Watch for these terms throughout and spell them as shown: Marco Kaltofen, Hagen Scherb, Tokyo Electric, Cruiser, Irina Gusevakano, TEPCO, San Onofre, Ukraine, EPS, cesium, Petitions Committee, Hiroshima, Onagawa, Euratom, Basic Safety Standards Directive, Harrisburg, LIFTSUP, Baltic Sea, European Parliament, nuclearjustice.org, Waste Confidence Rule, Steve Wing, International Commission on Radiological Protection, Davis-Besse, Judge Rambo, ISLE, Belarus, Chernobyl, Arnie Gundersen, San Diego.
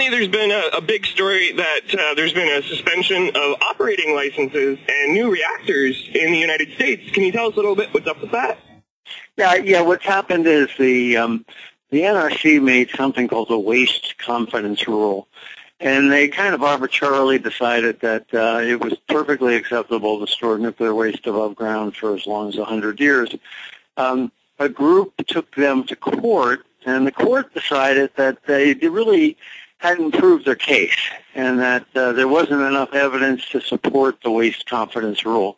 Recently, there's been a big story that there's been a suspension of operating licenses and new reactors in the United States. Can you tell us a little bit what's up with that? Yeah. What's happened is the NRC made something called the Waste Confidence Rule, and they kind of arbitrarily decided that it was perfectly acceptable to store nuclear waste above ground for as long as 100 years. A group took them to court, and the court decided that they really hadn't proved their case and that there wasn't enough evidence to support the Waste Confidence Rule.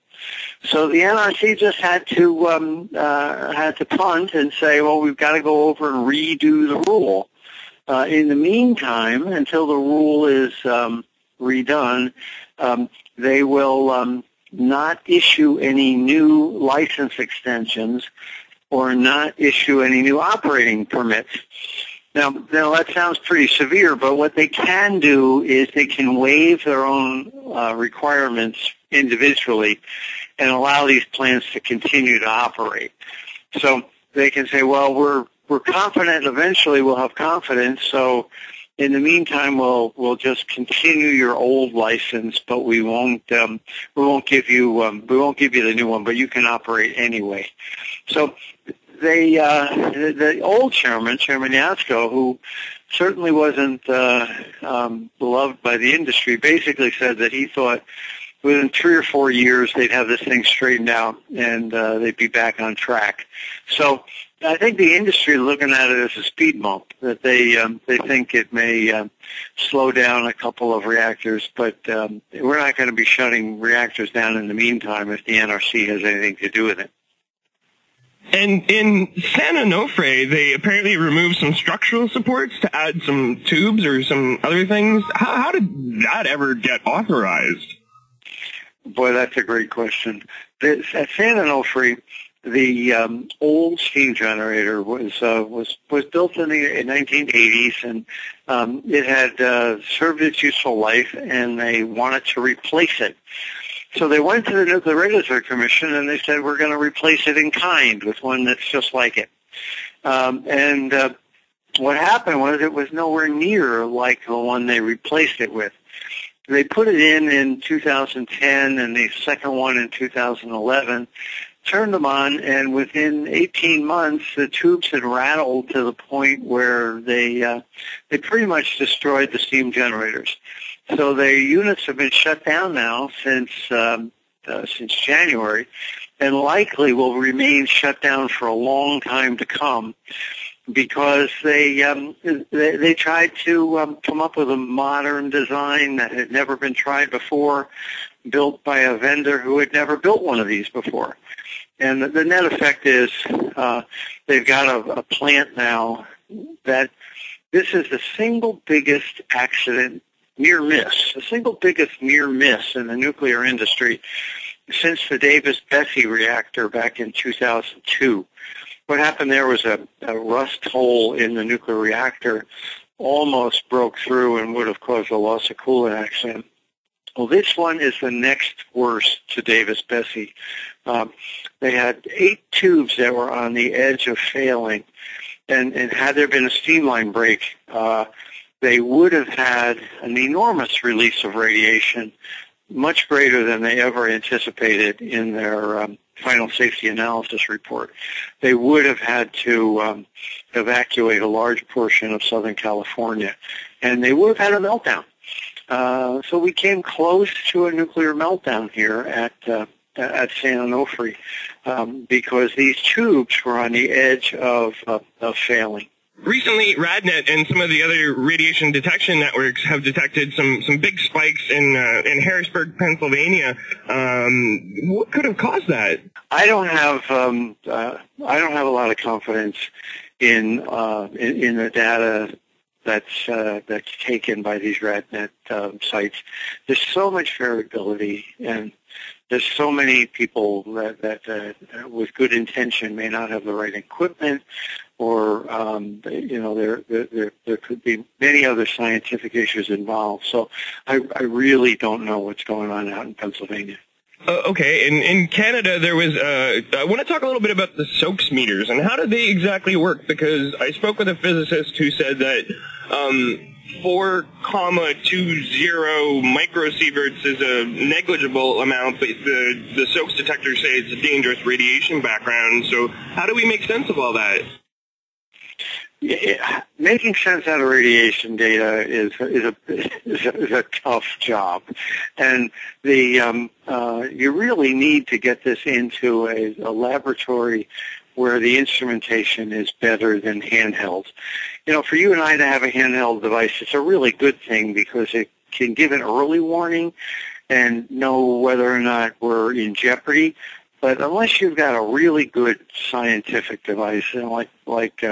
So the NRC just had to punt and say, well, we've got to go over and redo the rule. In the meantime, until the rule is redone, they will not issue any new license extensions or not issue any new operating permits. Now that sounds pretty severe, but what they can do is they can waive their own requirements individually and allow these plants to continue to operate. So they can say, well, we're confident eventually we'll have confidence, so in the meantime we'll just continue your old license, but we won't give you the new one, but you can operate anyway. So they the old chairman Yasko, who certainly wasn't beloved by the industry, basically said that he thought within 3 or 4 years they'd have this thing straightened out and they'd be back on track. So I think the industry looking at it as a speed bump, that they think it may slow down a couple of reactors, but we're not going to be shutting reactors down in the meantime if the NRC has anything to do with it. And in San Onofre, they apparently removed some structural supports to add some tubes or some other things. How did that ever get authorized? Boy, that's a great question. At San Onofre, the old steam generator was built in the 1980s, and it had served its useful life, and they wanted to replace it. So they went to the Nuclear Regulatory Commission, and they said, we're going to replace it in kind with one that's just like it. What happened was it was nowhere near like the one they replaced it with. They put it in 2010 and the second one in 2011, turned them on, and within 18 months, the tubes had rattled to the point where they pretty much destroyed the steam generators. So their units have been shut down now since January, and likely will remain shut down for a long time to come, because they tried to come up with a modern design that had never been tried before, built by a vendor who had never built one of these before. And the net effect is they've got a plant now that this is the single biggest accident near miss, the single biggest near miss in the nuclear industry since the Davis-Besse reactor back in 2002. What happened there was a rust hole in the nuclear reactor almost broke through and would have caused a loss of coolant accident. Well, this one is the next worst to Davis-Besse. They had 8 tubes that were on the edge of failing, and had there been a steam line break, they would have had an enormous release of radiation, much greater than they ever anticipated in their final safety analysis report. They would have had to evacuate a large portion of Southern California, and they would have had a meltdown. So we came close to a nuclear meltdown here at San Onofre because these tubes were on the edge of failing. Recently, RadNet and some of the other radiation detection networks have detected some big spikes in Harrisburg, Pennsylvania. What could have caused that? I don't have a lot of confidence in the data that's taken by these RadNet sites. There's so much variability, and there's so many people that with good intention may not have the right equipment, or there could be many other scientific issues involved. So I really don't know what's going on out in Pennsylvania. Okay, in Canada there was. I want to talk a little bit about the SOAX meters and how did they exactly work? Because I spoke with a physicist who said that 4.20 microsieverts is a negligible amount, but the SOAX detectors say it's a dangerous radiation background. So how do we make sense of all that? Yeah, making sense out of radiation data is a tough job, and the you really need to get this into a laboratory where the instrumentation is better than handheld. You know, for you and I to have a handheld device, it's a really good thing because it can give an early warning and know whether or not we're in jeopardy. But unless you've got a really good scientific device, you know, like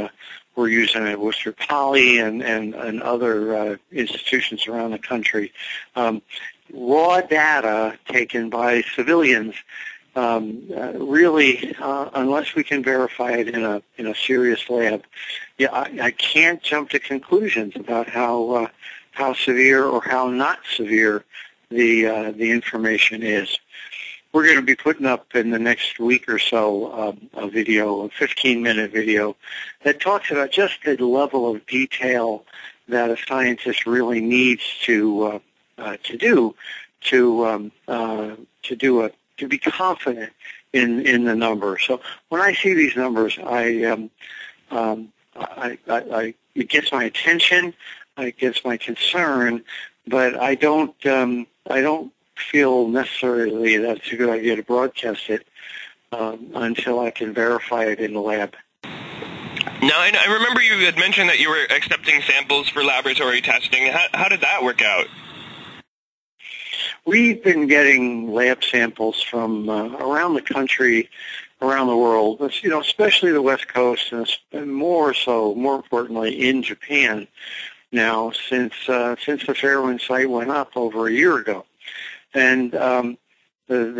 we're using at Worcester Poly and other institutions around the country. Raw data taken by civilians, really, unless we can verify it in a serious lab, yeah, I can't jump to conclusions about how severe or how not severe the information is. We're going to be putting up in the next week or so a video, a 15-minute video, that talks about just the level of detail that a scientist really needs to be confident in the numbers. So when I see these numbers, it gets my attention, it gets my concern, but I don't feel necessarily that it's a good idea to broadcast it until I can verify it in the lab. Now, I remember you had mentioned that you were accepting samples for laboratory testing. How did that work out? We've been getting lab samples from around the country, around the world, but, you know, especially the West Coast, and more importantly, in Japan now since the Fairwinds site went up over a year ago. And the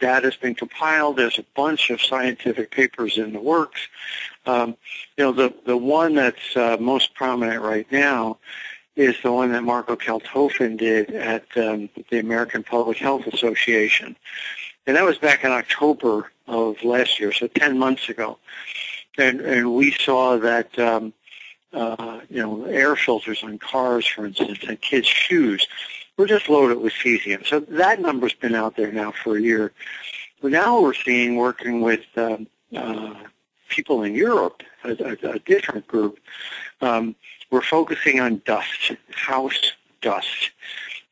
data's been compiled. There's a bunch of scientific papers in the works. You know, the one that's most prominent right now is the one that Marco Kaltofen did at the American Public Health Association, and that was back in October of last year, so 10 months ago. And we saw that you know, air filters on cars, for instance, and kids' shoes were just loaded with cesium. So that number's been out there now for a year. But now we're seeing, working with people in Europe, a different group, we're focusing on dust, house dust.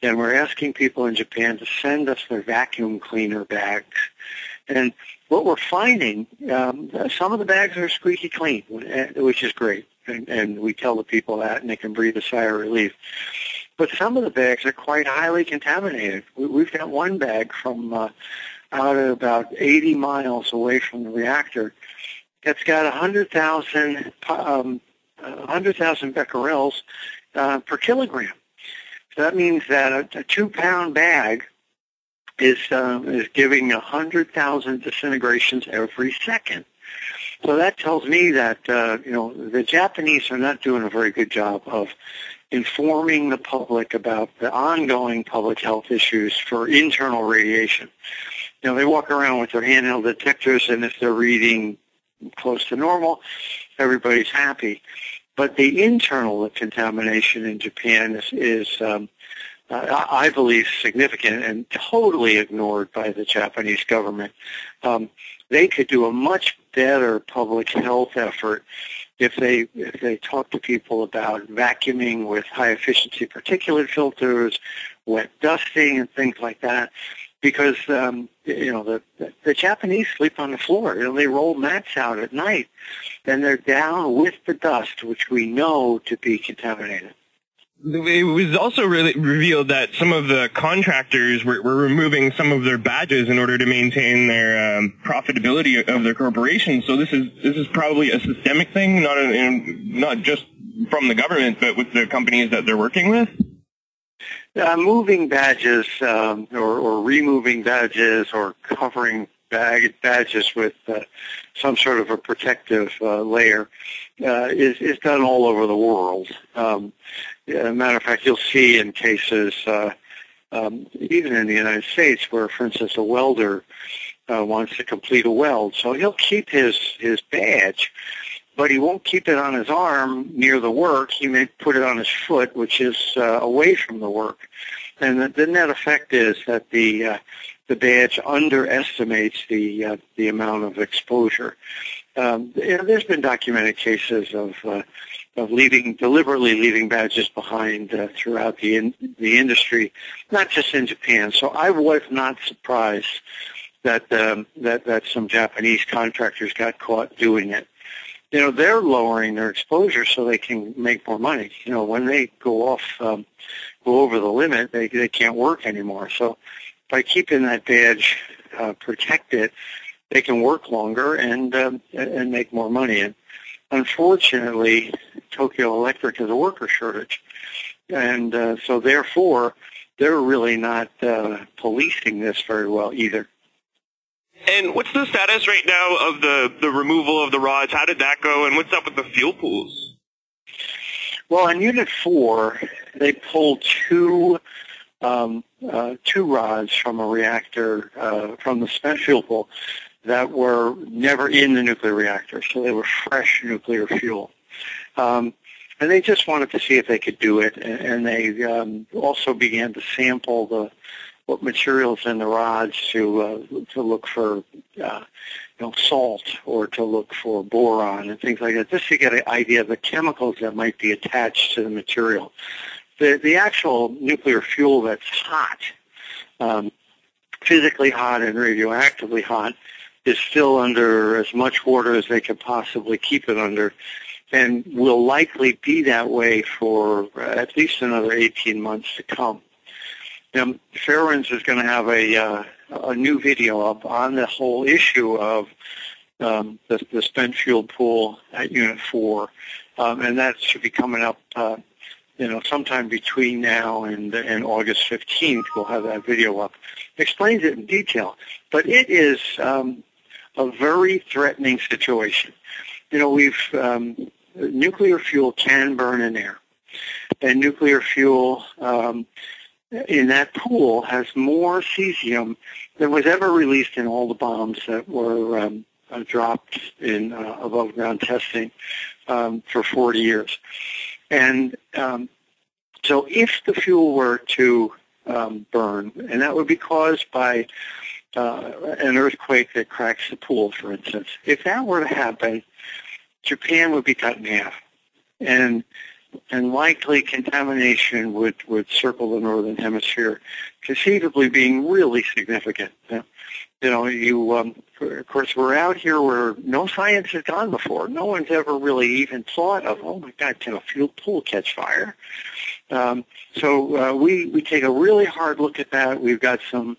And we're asking people in Japan to send us their vacuum cleaner bags. And what we're finding, some of the bags are squeaky clean, which is great. And we tell the people that, and they can breathe a sigh of relief. But some of the bags are quite highly contaminated. We've got one bag from out of about 80 miles away from the reactor that's got 100,000 becquerels per kilogram. So that means that a 2-pound bag is giving 100,000 disintegrations every second. So that tells me that you know, the Japanese are not doing a very good job of informing the public about the ongoing public health issues for internal radiation. You know, they walk around with their handheld detectors, and if they're reading close to normal, everybody's happy. But the internal contamination in Japan is I believe, significant and totally ignored by the Japanese government. They could do a much better public health effort if they talk to people about vacuuming with high-efficiency particulate filters, wet dusting, and things like that, because you know, the Japanese sleep on the floor. You know, they roll mats out at night, and they're down with the dust, which we know to be contaminated. It was also really revealed that some of the contractors were removing some of their badges in order to maintain their profitability of their corporations. So this is probably a systemic thing, not just from the government, but with the companies that they're working with. Moving badges or removing badges or covering badges with some sort of a protective layer is done all over the world. As a matter of fact, you'll see in cases, even in the United States, where, for instance, a welder wants to complete a weld. So he'll keep his badge, but he won't keep it on his arm near the work. He may put it on his foot, which is away from the work. And the net effect is that the badge underestimates the amount of exposure. There's been documented cases of deliberately leaving badges behind throughout the industry, not just in Japan. So I was not surprised that that some Japanese contractors got caught doing it. You know, they're lowering their exposure so they can make more money. You know, when they go over the limit, they can't work anymore. So by keeping that badge protected, they can work longer and make more money. And unfortunately, Tokyo Electric has a worker shortage, and so therefore, they're really not policing this very well either. And what's the status right now of the removal of the rods? How did that go, and what's up with the fuel pools? Well, on Unit 4, they pulled two rods from a reactor, from the spent fuel pool, that were never in the nuclear reactor, so they were fresh nuclear fuel. And they just wanted to see if they could do it, and they also began to sample what materials in the rods to look for, salt or to look for boron and things like that, just to get an idea of the chemicals that might be attached to the material. The actual nuclear fuel that's hot, physically hot and radioactively hot, is still under as much water as they could possibly keep it under, and will likely be that way for at least another 18 months to come. Now, Fairwinds is going to have a new video up on the whole issue of the spent fuel pool at Unit 4, and that should be coming up, sometime between now and August 15th. We'll have that video up. Explains it in detail, but it is a very threatening situation. You know, nuclear fuel can burn in air, and nuclear fuel in that pool has more cesium than was ever released in all the bombs that were dropped in above-ground testing for 40 years. And so if the fuel were to burn, and that would be caused by an earthquake that cracks the pool, for instance, if that were to happen, Japan would be cut in half. And likely contamination would circle the northern hemisphere, conceivably being really significant. Of course, we're out here where no science has gone before. No one's ever really even thought of, oh my God, can a fuel pool catch fire? So we take a really hard look at that. We've got some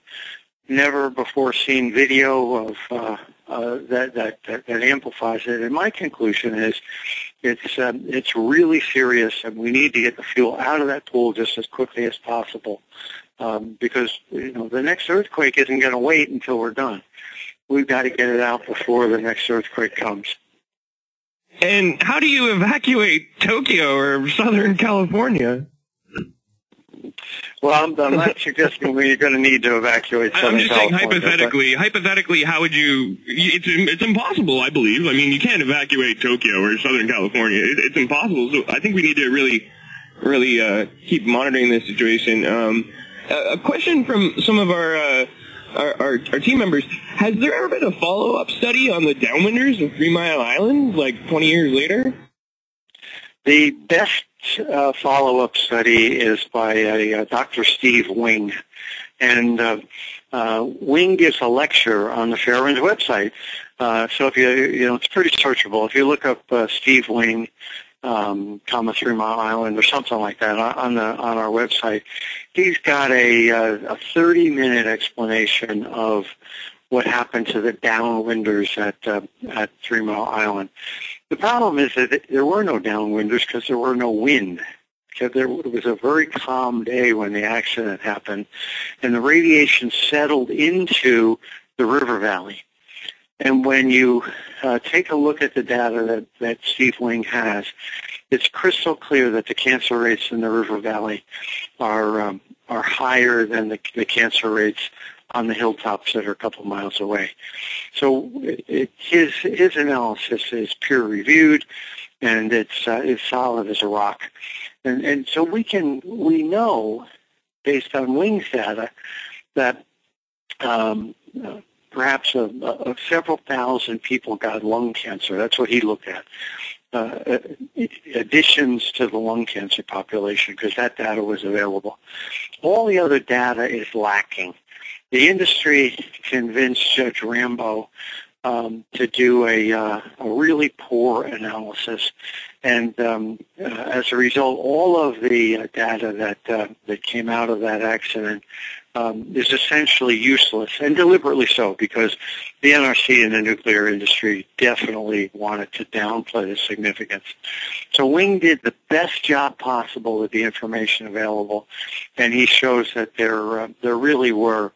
never-before-seen video of that amplifies it. And my conclusion is it's really serious, and we need to get the fuel out of that pool just as quickly as possible because, the next earthquake isn't going to wait until we're done. We've got to get it out before the next earthquake comes. And how do you evacuate Tokyo or Southern California? Well, I'm not suggesting we're going to need to evacuate Southern California. I'm just saying hypothetically, how would you? It's impossible, I believe. I mean, you can't evacuate Tokyo or Southern California. It's impossible. So I think we need to really keep monitoring this situation. A question from some of our team members: has there ever been a follow-up study on the downwinders of 3 Mile Island, like 20 years later? The best follow-up study is by Dr. Steve Wing. And Wing gives a lecture on the Fairwinds website. So if you it's pretty searchable. If you look up Steve Wing, 3 Mile Island or something like that on our website, he's got a 30-minute explanation of what happened to the downwinders at 3 Mile Island. The problem is that there were no downwinders because there were no wind. Because it was a very calm day when the accident happened, and the radiation settled into the river valley. And when you take a look at the data that Steve Wing has, it's crystal clear that the cancer rates in the river valley are higher than the cancer rates on the hilltops that are a couple miles away. So his analysis is peer-reviewed, and it's as solid as a rock. And so we know, based on Wing's data, that perhaps several thousand people got lung cancer. That's what he looked at. Additions to the lung cancer population, because that data was available. All the other data is lacking. The industry convinced Judge Rambo to do a really poor analysis, and as a result, all of the data that came out of that accident is essentially useless, and deliberately so, because the NRC and the nuclear industry definitely wanted to downplay the significance. So Wing did the best job possible with the information available, and he shows that there really were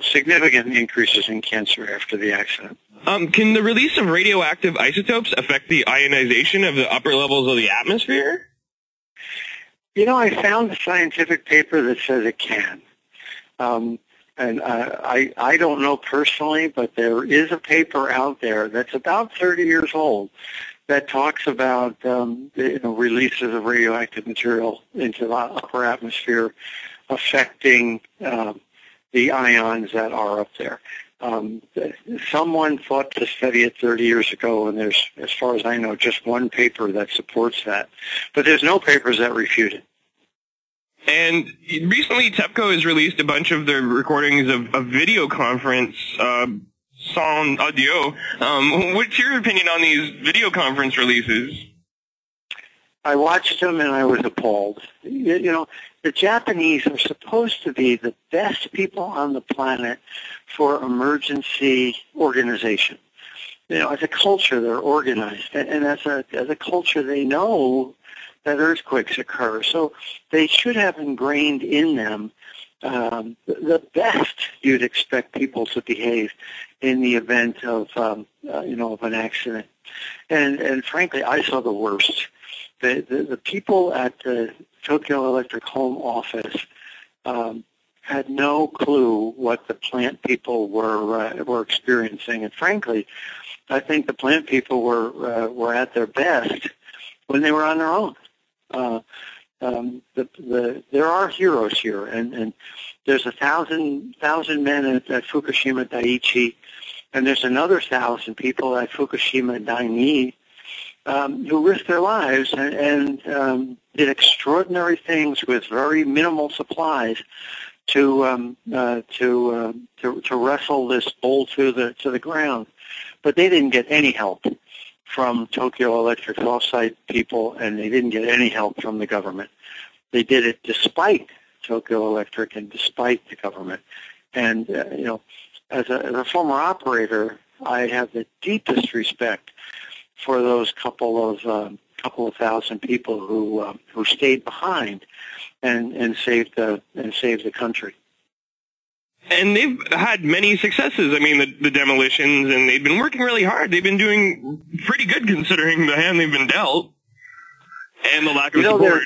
significant increases in cancer after the accident. Can the release of radioactive isotopes affect the ionization of the upper levels of the atmosphere? You know, I found a scientific paper that says it can. And I don't know personally, but there is a paper out there that's about 30 years old that talks about releases of radioactive material into the upper atmosphere affecting the ions that are up there. Someone thought to study it 30 years ago, and there's, as far as I know, just one paper that supports that. But there's no papers that refute it. And recently, TEPCO has released a bunch of their recordings of a video conference, Sans Adieu. What's your opinion on these video conference releases? I watched them, and I was appalled. You know, the Japanese are supposed to be the best people on the planet for emergency organization. You know, as a culture, they're organized, and as a culture, they know that earthquakes occur. So they should have ingrained in them the best you'd expect people to behave in the event of of an accident. And frankly, I saw the worst. The people at the Tokyo Electric home office had no clue what the plant people were experiencing, and frankly, I think the plant people were at their best when they were on their own. There are heroes here, and there's 1,000 men at Fukushima Daiichi, and there's another 1,000 people at Fukushima Daini, who risked their lives and did extraordinary things with very minimal supplies to wrestle this bowl to the ground. But they didn't get any help from Tokyo Electric offsite people, and they didn't get any help from the government. They did it despite Tokyo Electric and despite the government. And as a former operator, I have the deepest respect for those couple of thousand people who stayed behind and saved the country. And they've had many successes. I mean, the demolitions, and they've been working really hard. They've been doing pretty good considering the hand they've been dealt and the lack of support.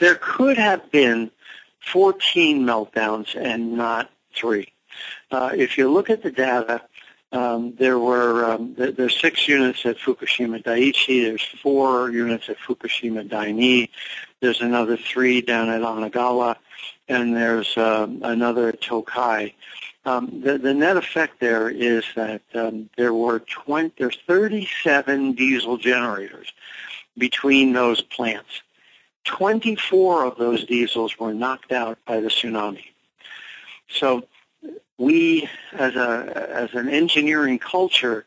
There could have been 14 meltdowns and not 3. If you look at the data, there's 6 units at Fukushima Daiichi, there's 4 units at Fukushima Daini, there's another 3 down at Onagawa, and there's another at Tokai. The net effect there is that there's 37 diesel generators between those plants. 24 of those diesels were knocked out by the tsunami. So we, as an engineering culture,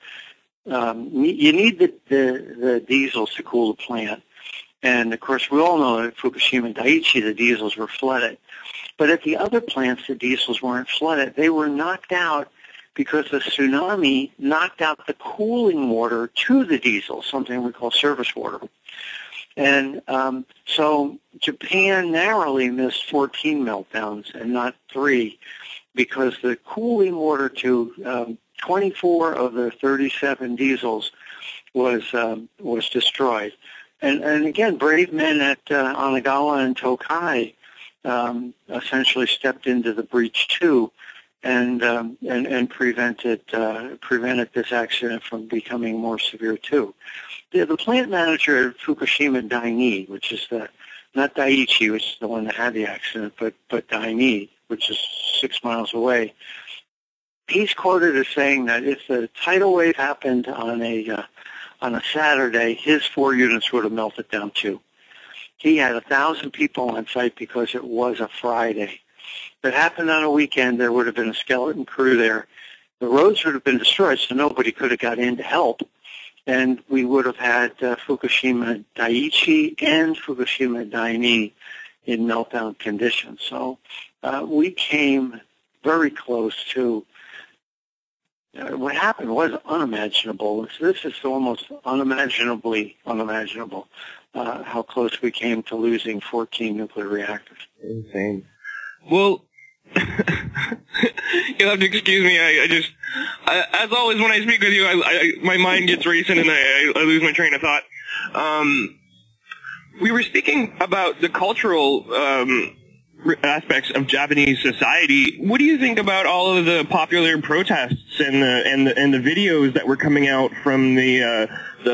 you need the diesels to cool the plant. And, of course, we all know that at Fukushima Daiichi, the diesels were flooded. But at the other plants, the diesels weren't flooded. They were knocked out because the tsunami knocked out the cooling water to the diesel, something we call service water. And so Japan narrowly missed 14 meltdowns and not 3, because the cooling water to 24 of their 37 diesels was destroyed. And again, brave men at Onagawa and Tokai essentially stepped into the breach too, and prevented this accident from becoming more severe too. The plant manager at Fukushima Daini, which is the, not Daiichi, which is the one that had the accident, but Daini, which is 6 miles away, he's quoted as saying that if the tidal wave happened on a Saturday, his 4 units would have melted down too. He had 1,000 people on site because it was a Friday. If it happened on a weekend, there would have been a skeleton crew there. The roads would have been destroyed, so nobody could have got in to help. And we would have had Fukushima Daiichi and Fukushima Daini in meltdown conditions. So we came very close to what happened was unimaginable. So this is almost unimaginably unimaginable, how close we came to losing 14 nuclear reactors. Insane. Well, you'll have to excuse me. I just, as always, when I speak with you, my mind gets racing and I lose my train of thought. We were speaking about the cultural aspects of Japanese society. What do you think about all of the popular protests and the videos that were coming out from the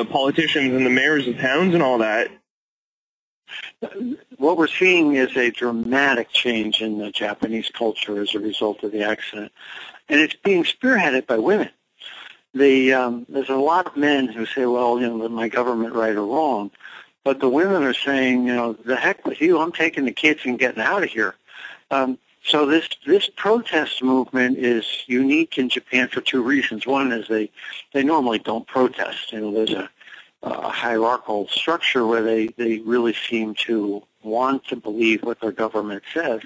politicians and the mayors of towns and all that? What we're seeing is a dramatic change in the Japanese culture as a result of the accident, and it's being spearheaded by women. There's a lot of men who say, well, you know, my government right or wrong, but the women are saying, you know, the heck with you, I'm taking the kids and getting out of here. So this protest movement is unique in Japan for 2 reasons. One is they normally don't protest. You know, there's a hierarchical structure where they really seem to want to believe what their government says.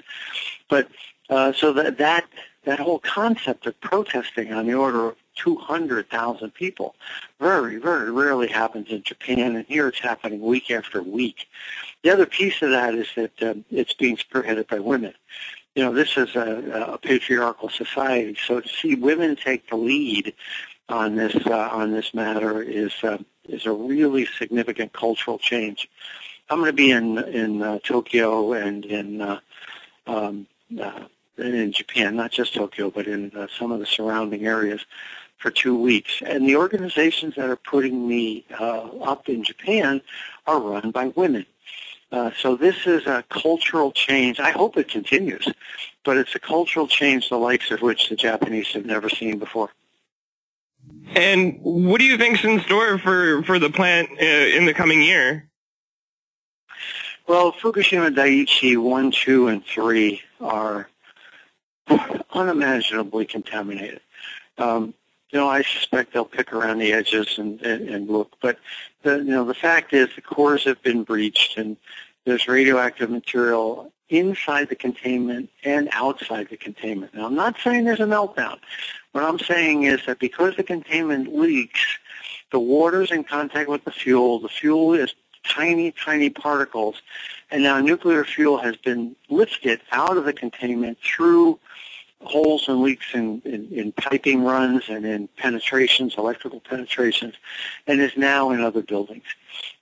But so that whole concept of protesting on the order of 200,000 people very, very rarely happens in Japan, and here it's happening week after week. The other piece of that is that it's being spearheaded by women. You know, this is a patriarchal society, so to see women take the lead on this matter is a really significant cultural change. I'm going to be in Tokyo and in Japan, not just Tokyo, but in some of the surrounding areas for 2 weeks. And the organizations that are putting me up in Japan are run by women. So this is a cultural change. I hope it continues, but it's a cultural change the likes of which the Japanese have never seen before. And what do you think's in store for the plant in the coming year? Well, Fukushima Daiichi 1, 2, and 3 are unimaginably contaminated. You know, I suspect they'll pick around the edges and look. But, you know, the fact is the cores have been breached, and there's radioactive material inside the containment and outside the containment. Now, I'm not saying there's a meltdown. What I'm saying is that because the containment leaks, the water's in contact with the fuel is tiny, tiny particles, and now nuclear fuel has been lifted out of the containment through holes and leaks in piping runs and in penetrations, electrical penetrations, and is now in other buildings.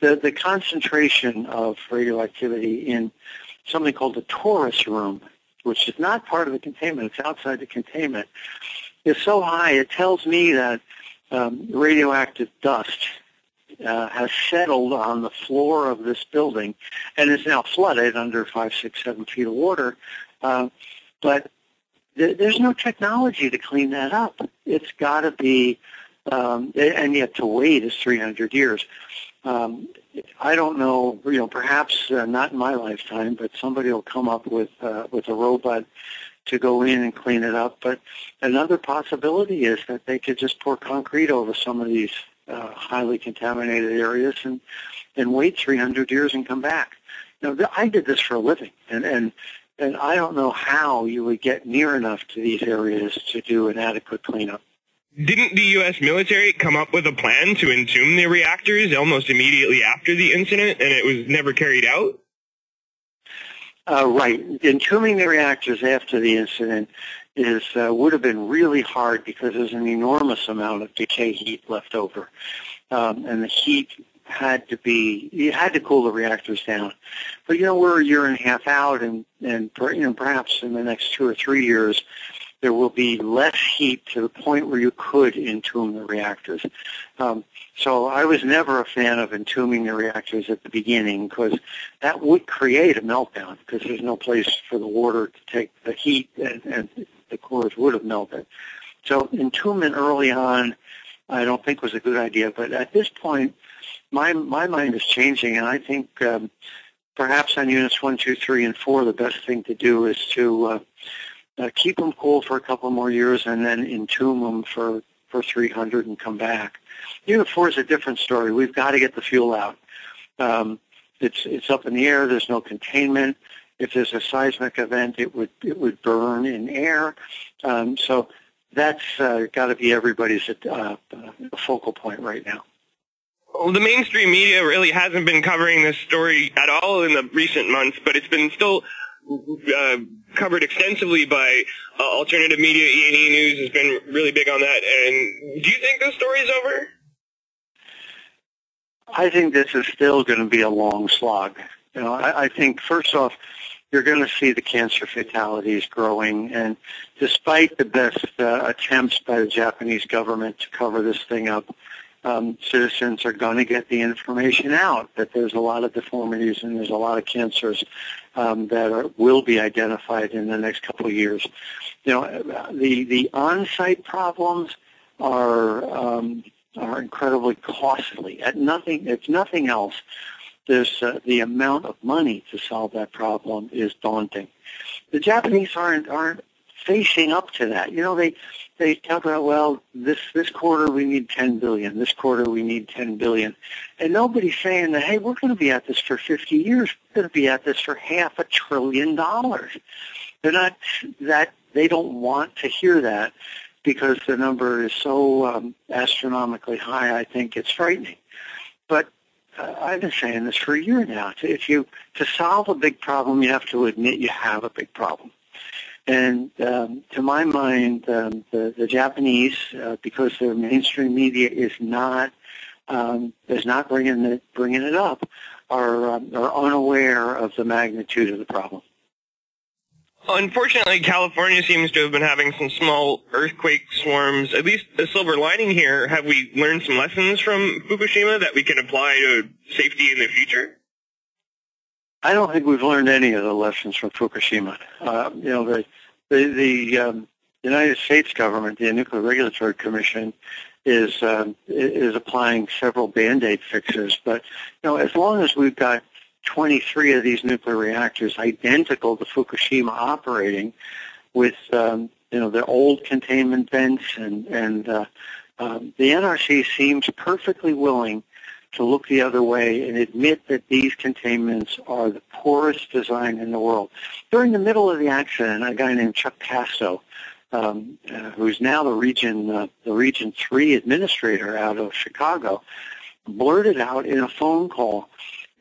The concentration of radioactivity in something called the torus room, which is not part of the containment, it's outside the containment, is so high it tells me that radioactive dust has settled on the floor of this building and is now flooded under 5, 6, 7 feet of water. But there's no technology to clean that up. It's got to be, and yet to wait is 300 years. I don't know, you know, perhaps not in my lifetime, but somebody will come up with a robot to go in and clean it up. But another possibility is that they could just pour concrete over some of these highly contaminated areas and wait 300 years and come back. Now, I did this for a living, and I don't know how you would get near enough to these areas to do an adequate cleanup. Didn't the U.S. military come up with a plan to entomb the reactors almost immediately after the incident, and it was never carried out? Right. Entombing the reactors after the incident would have been really hard because there's an enormous amount of decay heat left over. And the heat had to be, you had to cool the reactors down. But, you know, we're a year and a half out, and you know, perhaps in the next 2 or 3 years, there will be less heat to the point where you could entomb the reactors. So I was never a fan of entombing the reactors at the beginning, because that would create a meltdown, because there's no place for the water to take the heat, and the cores would have melted. So entombment early on I don't think was a good idea. But at this point, my mind is changing, and I think perhaps on units 1, 2, 3, and 4, the best thing to do is to keep them cool for a couple more years and then entomb them for 300 and come back. Unit 4 is a different story. We've got to get the fuel out. It's up in the air. There's no containment. If there's a seismic event, it would burn in air. So that's got to be everybody's focal point right now. Well, the mainstream media really hasn't been covering this story at all in the recent months, but it's been still covered extensively by alternative media. E&E News has been really big on that. And do you think this story is over? I think this is still going to be a long slog. You know, I think, first off, you're going to see the cancer fatalities growing. And despite the best attempts by the Japanese government to cover this thing up, citizens are going to get the information out that there's a lot of deformities and there's a lot of cancers that will be identified in the next couple of years. You know, the on-site problems are incredibly costly. At nothing, if nothing else, there's the amount of money to solve that problem is daunting. The Japanese aren't facing up to that. You know, they talk about, well, this quarter we need $10 billion. This quarter we need $10 billion, and nobody's saying that. Hey, we're going to be at this for 50 years. We're going to be at this for $500 billion. They're not that. They don't want to hear that because the number is so astronomically high. I think it's frightening, but I've been saying this for a year now. If you to solve a big problem, you have to admit you have a big problem. And to my mind, the Japanese, because their mainstream media is not bringing it up, are unaware of the magnitude of the problem. Unfortunately, California seems to have been having some small earthquake swarms. At least the silver lining here, have we learned some lessons from Fukushima that we can apply to safety in the future? I don't think we've learned any of the lessons from Fukushima. You know, the United States government, the Nuclear Regulatory Commission, is applying several Band-Aid fixes. But you know, as long as we've got 23 of these nuclear reactors identical to Fukushima operating, with you know, the old containment vents, and the NRC seems perfectly willing to look the other way and admit that these containments are the poorest design in the world. During the middle of the accident, a guy named Chuck Casso, who's now the Region 3 administrator out of Chicago, blurted out in a phone call,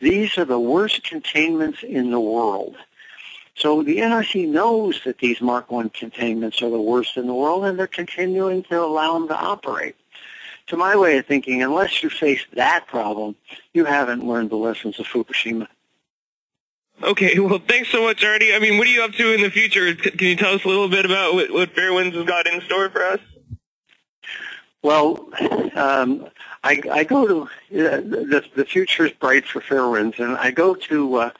"These are the worst containments in the world." So the NRC knows that these Mark I containments are the worst in the world, and they're continuing to allow them to operate. To my way of thinking, unless you face that problem, you haven't learned the lessons of Fukushima. Okay, well, thanks so much, Artie. I mean, what are you up to in the future? Can you tell us a little bit about what Fairwinds has got in store for us? Well, I go to the future is bright for Fairwinds, and I go to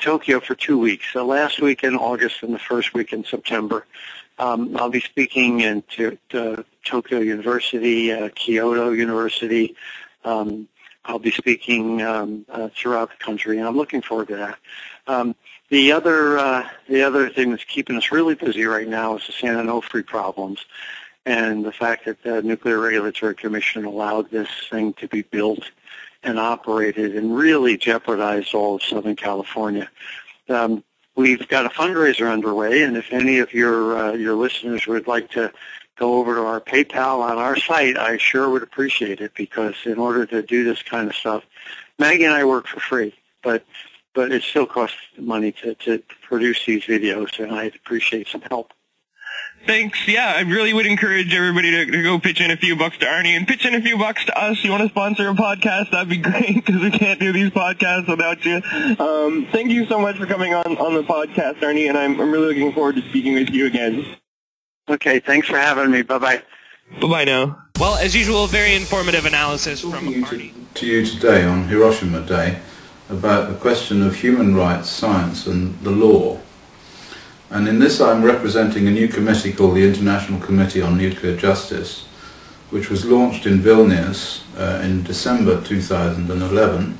Tokyo for 2 weeks. The last week in August and the first week in September. I'll be speaking to Tokyo University, Kyoto University. I'll be speaking throughout the country, and I'm looking forward to that. The other thing that's keeping us really busy right now is the San Onofre problems, and the fact that the Nuclear Regulatory Commission allowed this thing to be built and operated and really jeopardized all of Southern California. We've got a fundraiser underway, and if any of your listeners would like to go over to our PayPal on our site, I sure would appreciate it, because in order to do this kind of stuff, Maggie and I work for free, but it still costs money to produce these videos, and I'd appreciate some help. Thanks. Yeah, I really would encourage everybody to go pitch in a few bucks to Arnie and pitch in a few bucks to us. You want to sponsor a podcast? That'd be great because we can't do these podcasts without you. Thank you so much for coming on the podcast, Arnie, and I'm really looking forward to speaking with you again. Okay, thanks for having me. Bye-bye. Bye-bye now. Well, as usual, very informative analysis from Arnie. To you today on Hiroshima Day about the question of human rights, science, and the law. And in this I'm representing a new committee called the International Committee on Nuclear Justice, which was launched in Vilnius in December 2011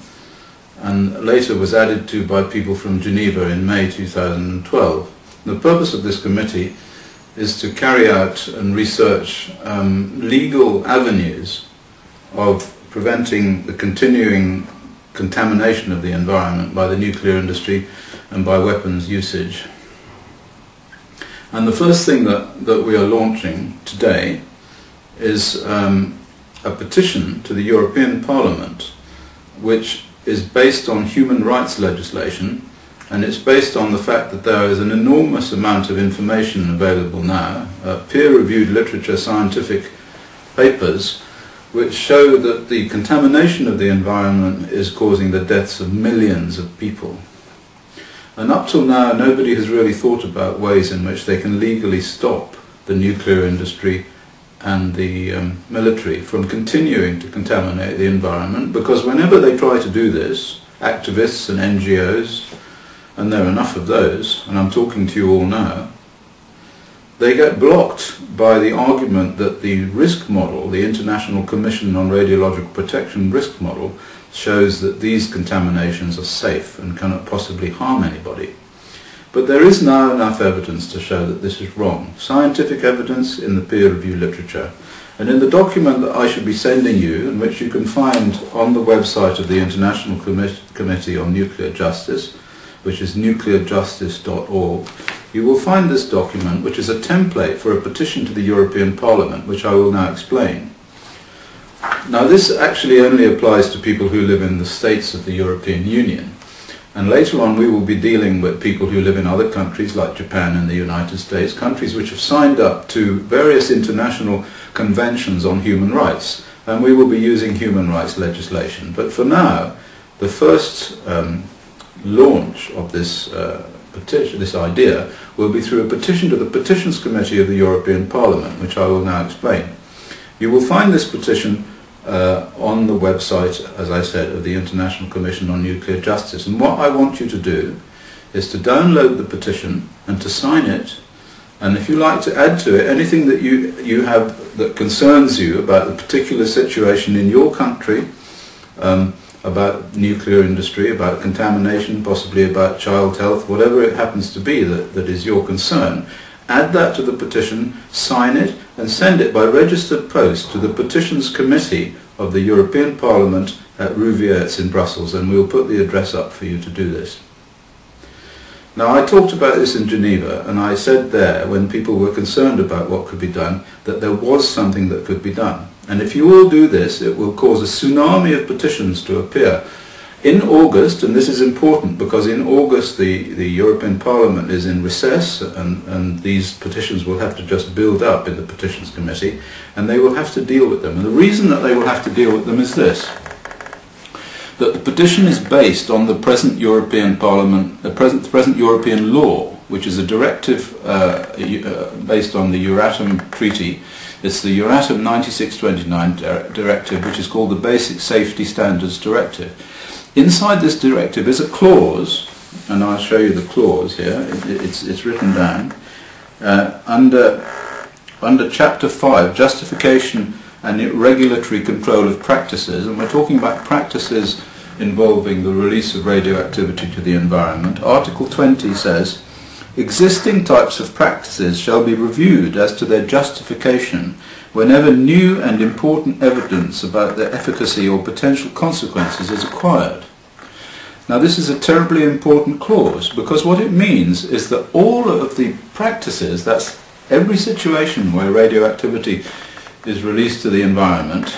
and later was added to by people from Geneva in May 2012. The purpose of this committee is to carry out and research legal avenues of preventing the continuing contamination of the environment by the nuclear industry and by weapons usage. And the first thing that we are launching today is a petition to the European Parliament, which is based on human rights legislation, and it's based on the fact that there is an enormous amount of information available now, peer-reviewed literature, scientific papers, which show that the contamination of the environment is causing the deaths of millions of people. And up till now, nobody has really thought about ways in which they can legally stop the nuclear industry and the military from continuing to contaminate the environment, because whenever they try to do this, activists and NGOs, and there are enough of those, and I'm talking to you all now, they get blocked by the argument that the risk model, the International Commission on Radiological Protection risk model, shows that these contaminations are safe and cannot possibly harm anybody. But there is now enough evidence to show that this is wrong. Scientific evidence in the peer review literature. And in the document that I should be sending you, and which you can find on the website of the International Committee on Nuclear Justice, which is nuclearjustice.org, you will find this document, which is a template for a petition to the European Parliament, which I will now explain. Now this actually only applies to people who live in the states of the European Union, and later on we will be dealing with people who live in other countries like Japan and the United States, countries which have signed up to various international conventions on human rights, and we will be using human rights legislation. But for now, the first launch of this this idea will be through a petition to the Petitions Committee of the European Parliament, which I will now explain. You will find this petition on the website, as I said, of the International Commission on Nuclear Justice. And what I want you to do is to download the petition and to sign it, and if you like to add to it anything that you have that concerns you about the particular situation in your country, about nuclear industry, about contamination, possibly about child health, whatever it happens to be that is your concern, add that to the petition, sign it, and send it by registered post to the Petitions Committee of the European Parliament at Rue Wiertz in Brussels, and we'll put the address up for you to do this. Now, I talked about this in Geneva, and I said there, when people were concerned about what could be done, that there was something that could be done. And if you all do this, it will cause a tsunami of petitions to appear. In August, and this is important because in August the European Parliament is in recess, and these petitions will have to just build up in the Petitions Committee, and they will have to deal with them. And the reason that they will have to deal with them is this, that the petition is based on the present European Parliament, the present European law, which is a directive based on the Euratom Treaty. It's the Euratom 96/29 directive, which is called the Basic Safety Standards Directive. Inside this directive is a clause, and I'll show you the clause here. It's written down under Chapter 5, Justification and Regulatory Control of Practices, and we're talking about practices involving the release of radioactivity to the environment. Article 20 says, existing types of practices shall be reviewed as to their justification whenever new and important evidence about their efficacy or potential consequences is acquired. Now this is a terribly important clause, because what it means is that all of the practices, that's every situation where radioactivity is released to the environment,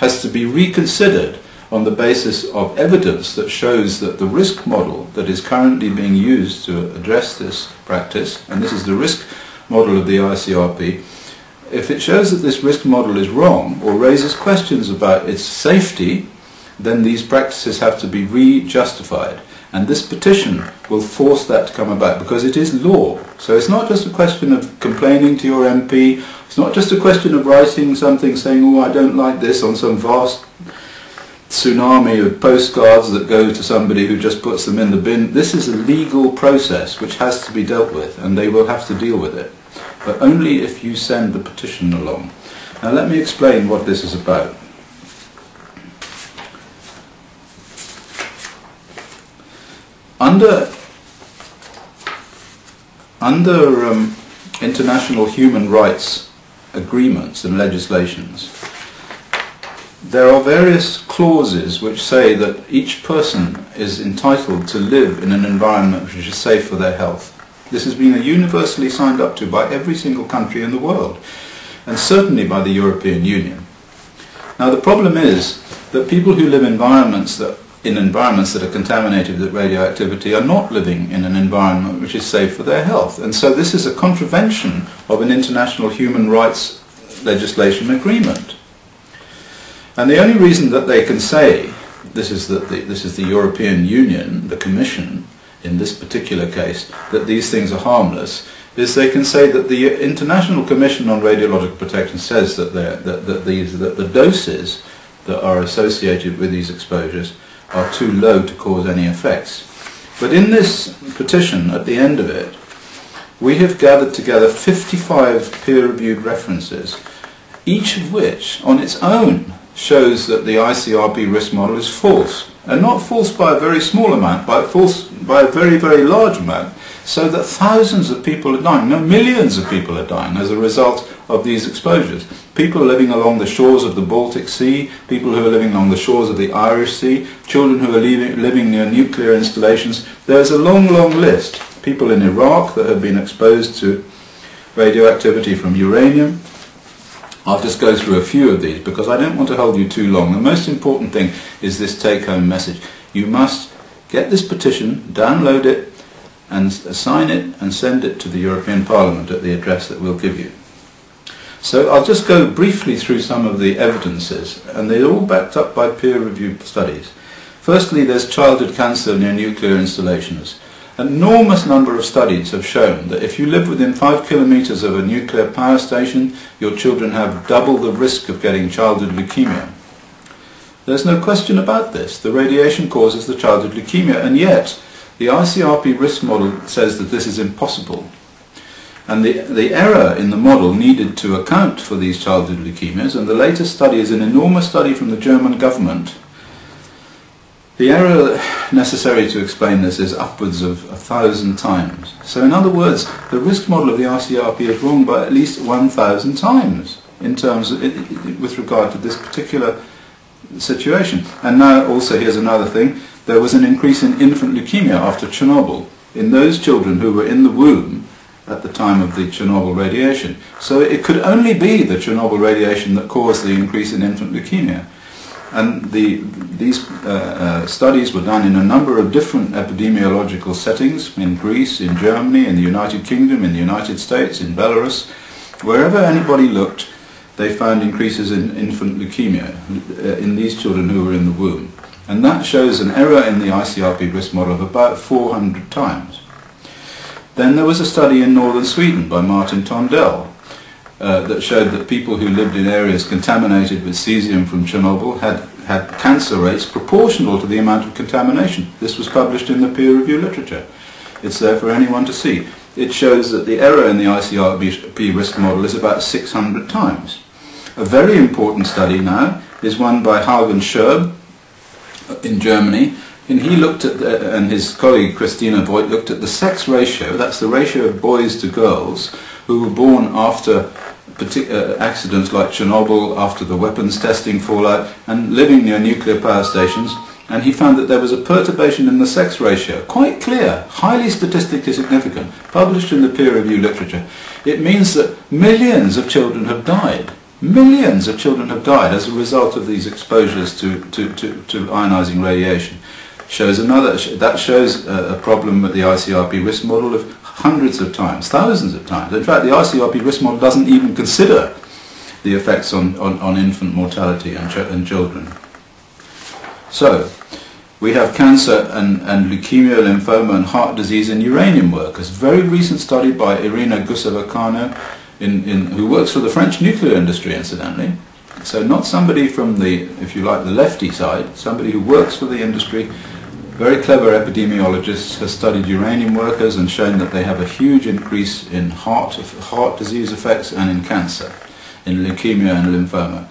has to be reconsidered on the basis of evidence that shows that the risk model that is currently being used to address this practice, and this is the risk model of the ICRP, if it shows that this risk model is wrong or raises questions about its safety, then these practices have to be re-justified. And this petition will force that to come about, because it is law. So it's not just a question of complaining to your MP, it's not just a question of writing something saying, oh, I don't like this, on some vast tsunami of postcards that go to somebody who just puts them in the bin. This is a legal process which has to be dealt with, and they will have to deal with it. But only if you send the petition along. Now let me explain what this is about. Under international human rights agreements and legislations, there are various clauses which say that each person is entitled to live in an environment which is safe for their health. This has been universally signed up to by every single country in the world, and certainly by the European Union. Now the problem is that people who live in environments that are contaminated with radioactivity are not living in an environment which is safe for their health. And so this is a contravention of an international human rights legislation agreement. And the only reason that they can say, this is the European Union, the Commission, in this particular case, that these things are harmless, is they can say that the International Commission on Radiological Protection says that the doses that are associated with these exposures are too low to cause any effects. But in this petition, at the end of it, we have gathered together 55 peer-reviewed references, each of which, on its own, shows that the ICRP risk model is false. And not false by a very small amount, but false by a very, very large amount, so that thousands of people are dying, no, millions of people are dying as a result of these exposures. People living along the shores of the Baltic Sea, people who are living along the shores of the Irish Sea, children who are living near nuclear installations. There's a long, long list. People in Iraq that have been exposed to radioactivity from uranium. I'll just go through a few of these because I don't want to hold you too long. The most important thing is this take-home message. You must get this petition, download it, and sign it and send it to the European Parliament at the address that we'll give you. So I'll just go briefly through some of the evidences, and they're all backed up by peer-reviewed studies. Firstly, there's childhood cancer near nuclear installations. An enormous number of studies have shown that if you live within 5 kilometres of a nuclear power station, your children have double the risk of getting childhood leukemia. There's no question about this. The radiation causes the childhood leukemia, and yet the ICRP risk model says that this is impossible. And the error in the model needed to account for these childhood leukemias, and the latest study is an enormous study from the German government. The error necessary to explain this is upwards of 1,000 times. So in other words, the risk model of the ICRP is wrong by at least 1,000 times in terms of, with regard to this particular situation. And now also here's another thing. There was an increase in infant leukemia after Chernobyl in those children who were in the womb at the time of the Chernobyl radiation. So it could only be the Chernobyl radiation that caused the increase in infant leukemia. And these studies were done in a number of different epidemiological settings, in Greece, in Germany, in the United Kingdom, in the United States, in Belarus. Wherever anybody looked, they found increases in infant leukemia in these children who were in the womb. And that shows an error in the ICRP risk model of about 400 times. Then there was a study in northern Sweden by Martin Tondell that showed that people who lived in areas contaminated with cesium from Chernobyl had cancer rates proportional to the amount of contamination. This was published in the peer-reviewed literature. It's there for anyone to see. It shows that the error in the ICRP risk model is about 600 times. A very important study now is one by Hagen Scherb in Germany, and he looked at, and his colleague Christina Voigt looked at the sex ratio, that's the ratio of boys to girls who were born after accidents like Chernobyl, after the weapons testing fallout, and living near nuclear power stations, and he found that there was a perturbation in the sex ratio, quite clear, highly statistically significant, published in the peer-reviewed literature. It means that millions of children have died. Millions of children have died as a result of these exposures to ionizing radiation. That shows a problem with the ICRP risk model of hundreds of times, thousands of times. In fact, the ICRP risk model doesn't even consider the effects on infant mortality and children. So, we have cancer and leukemia, lymphoma and heart disease in uranium workers. Very recent study by Irina Gusevakano, who works for the French nuclear industry, incidentally. So not somebody from the, if you like, the lefty side, somebody who works for the industry, very clever epidemiologist, has studied uranium workers and shown that they have a huge increase in heart disease effects and in cancer, in leukemia and lymphoma.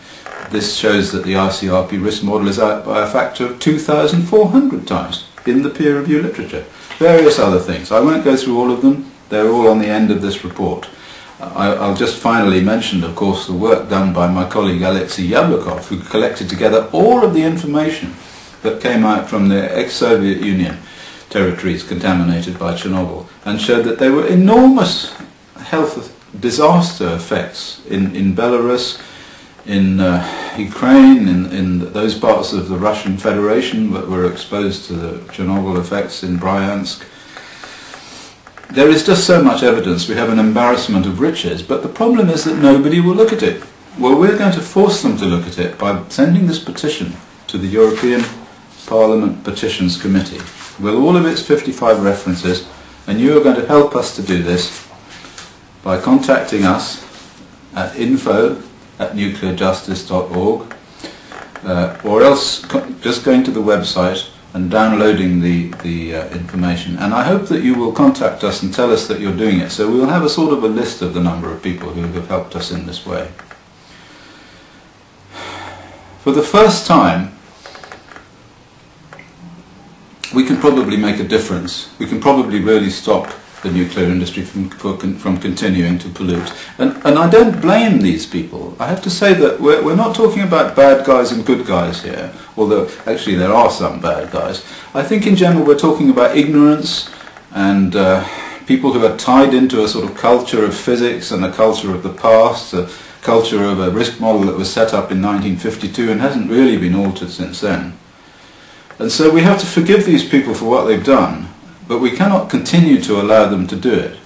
This shows that the ICRP risk model is out by a factor of 2,400 times in the peer-reviewed literature. Various other things. I won't go through all of them. They're all on the end of this report. I'll just finally mention, of course, the work done by my colleague Alexei Yablokov, who collected together all of the information that came out from the ex-Soviet Union territories contaminated by Chernobyl and showed that there were enormous health disaster effects in Belarus, in Ukraine, in those parts of the Russian Federation that were exposed to the Chernobyl effects, in Bryansk. There is just so much evidence. We have an embarrassment of riches, but the problem is that nobody will look at it. Well, we're going to force them to look at it by sending this petition to the European Parliament Petitions Committee with all of its 55 references, and you are going to help us to do this by contacting us at info@nuclearjustice.org, or else just going to the website and downloading the information. And I hope that you will contact us and tell us that you're doing it. So we'll have a sort of a list of the number of people who have helped us in this way. For the first time, we can probably make a difference. We can probably really stop the nuclear industry from continuing to pollute. And I don't blame these people. I have to say that we're not talking about bad guys and good guys here, although actually there are some bad guys. I think in general we're talking about ignorance and people who are tied into a sort of culture of physics and a culture of the past, a culture of a risk model that was set up in 1952 and hasn't really been altered since then. And so we have to forgive these people for what they've done, but we cannot continue to allow them to do it.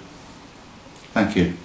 Thank you.